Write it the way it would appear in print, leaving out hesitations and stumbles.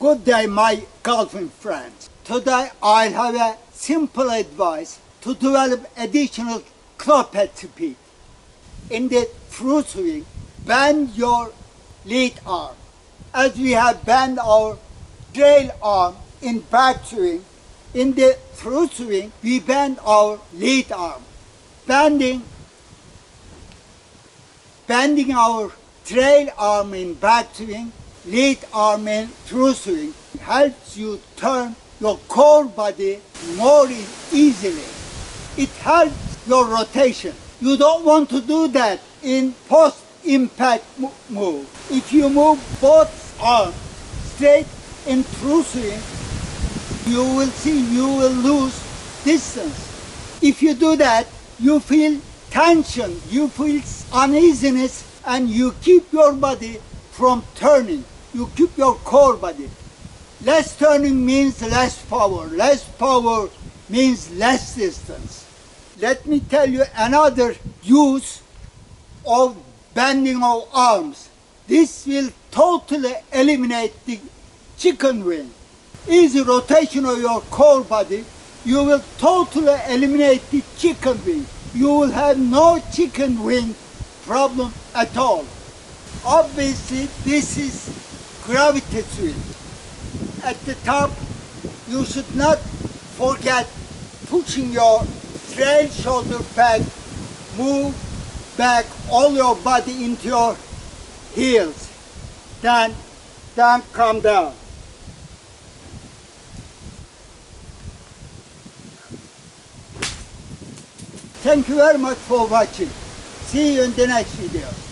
Good day, my golfing friends. Today I have a simple advice to develop additional clubhead speed. In the through swing, bend your lead arm. As we have bent our trail arm in backswing, in the through swing we bend our lead arm. Bending our trail arm in backswing, lead arm in through swing helps you turn your core body more easily. It helps your rotation. You don't want to do that in post-impact move. If you move both arms straight in through swing, you will see you will lose distance. If you do that, you feel tension, you feel uneasiness, and you keep your body from turning. You keep your core body. Less turning means less power. Less power means less distance. Let me tell you another use of bending of arms. This will totally eliminate the chicken wing. Easy rotation of your core body, you will totally eliminate the chicken wing. You will have no chicken wing problem at all. Obviously, this is gravity swing. At the top, you should not forget pushing your trail shoulder back, move back all your body into your heels. Then, come down. Thank you very much for watching. See you in the next video.